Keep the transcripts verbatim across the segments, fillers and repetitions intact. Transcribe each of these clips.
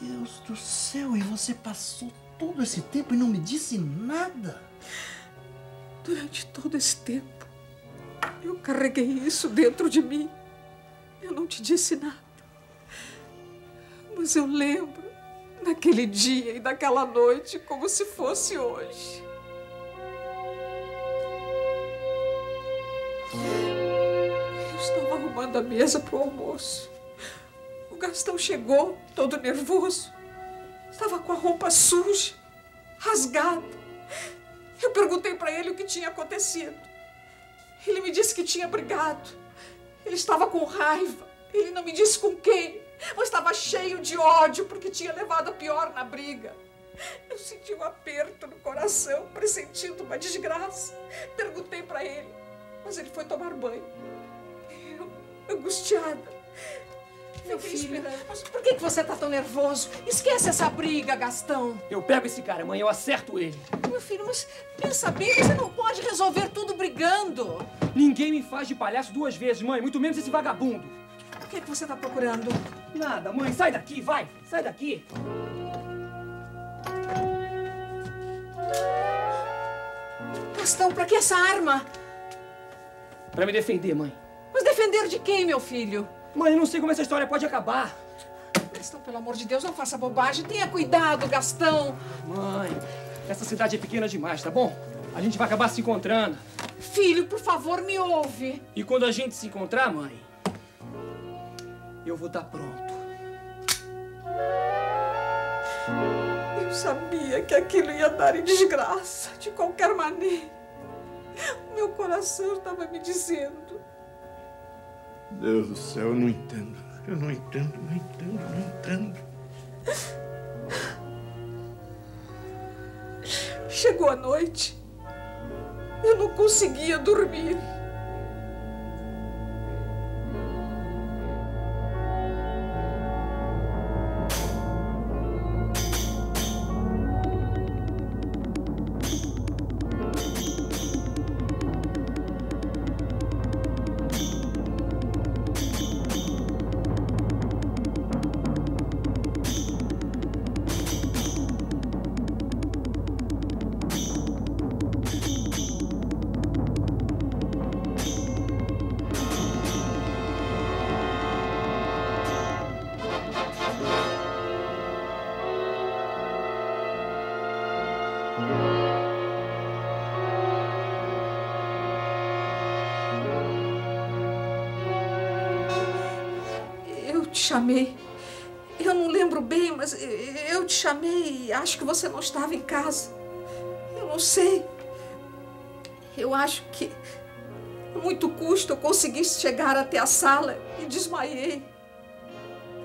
Deus do céu, e você passou todo esse tempo e não me disse nada? Durante todo esse tempo, eu carreguei isso dentro de mim. Eu não te disse nada. Mas eu lembro daquele dia e daquela noite como se fosse hoje. Eu estava arrumando a mesa para o almoço. O Gastão chegou, todo nervoso. Estava com a roupa suja, rasgada. Eu perguntei para ele o que tinha acontecido. Ele me disse que tinha brigado. Ele estava com raiva. Ele não me disse com quem, mas estava cheio de ódio porque tinha levado a pior na briga. Eu senti um aperto no coração, pressentindo uma desgraça. Perguntei para ele, mas ele foi tomar banho. Eu, angustiada. Meu filho, mas por que você está tão nervoso? Esquece essa briga, Gastão. Eu pego esse cara, mãe, eu acerto ele. Meu filho, mas pensa bem, você não pode resolver tudo brigando. Ninguém me faz de palhaço duas vezes, mãe, muito menos esse vagabundo. O que é que você está procurando? Nada, mãe, sai daqui, vai, sai daqui. Gastão, pra que essa arma? Pra me defender, mãe. Mas defender de quem, meu filho? Mãe, eu não sei como essa história pode acabar. Gastão, pelo amor de Deus, não faça bobagem. Tenha cuidado, Gastão. Mãe, essa cidade é pequena demais, tá bom? A gente vai acabar se encontrando. Filho, por favor, me ouve. E quando a gente se encontrar, mãe, eu vou estar pronto. Eu sabia que aquilo ia dar em desgraça, de qualquer maneira. O meu coração estava me dizendo. Deus do céu, eu não entendo. Eu não entendo, não entendo, não entendo. Chegou a noite. Eu não conseguia dormir. Eu te chamei. Eu não lembro bem, mas eu te chamei e acho que você não estava em casa. Eu não sei. Eu acho que a muito custo eu consegui chegar até a sala e desmaiei.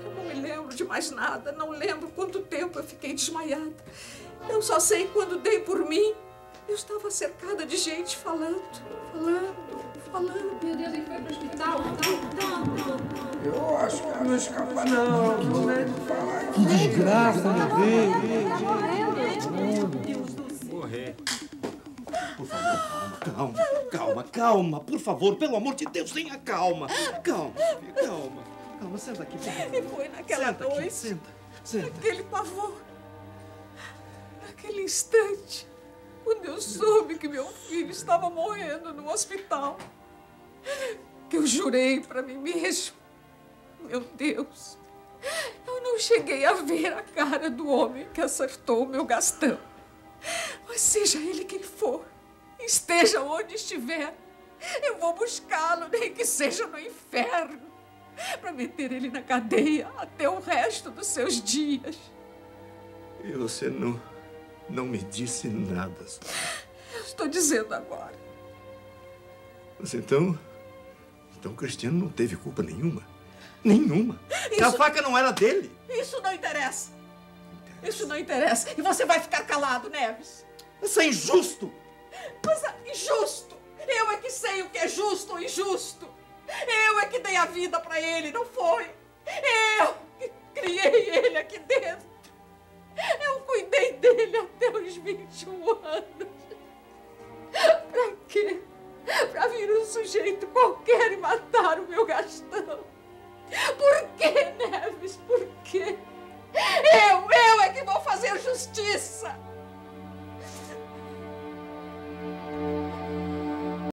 Eu não me lembro de mais nada. Não lembro quanto tempo eu fiquei desmaiada. Eu só sei quando dei por mim. Eu estava cercada de gente falando, falando, falando. Meu Deus, ele foi pro hospital. Eu acho que ela não escapa, não. Que desgraça, Neves. Morrer. Por favor, calma, calma, calma. Por favor, pelo amor de Deus, tenha calma. Calma, calma. Calma, senta aqui. E foi naquela noite. Senta, senta. Aquele pavor. Naquele instante, quando eu soube que meu filho estava morrendo no hospital, que eu jurei para mim mesmo, meu Deus, eu não cheguei a ver a cara do homem que acertou o meu Gastão. Mas seja ele quem for, esteja onde estiver, eu vou buscá-lo, nem que seja no inferno, para meter ele na cadeia até o resto dos seus dias. E você não... Não me disse nada. Eu estou dizendo agora. Mas então... Então Cristiano não teve culpa nenhuma? Nenhuma? Isso... A faca não era dele? Isso não interessa. interessa. Isso não interessa. E você vai ficar calado, Neves. Isso é injusto. Mas é injusto. Eu é que sei o que é justo ou injusto. Eu é que dei a vida para ele, não foi? Eu que criei ele aqui dentro. Eu cuidei dele até os vinte e um anos. Pra quê? Pra vir um sujeito qualquer e matar o meu Gastão. Por quê, Neves? Por quê?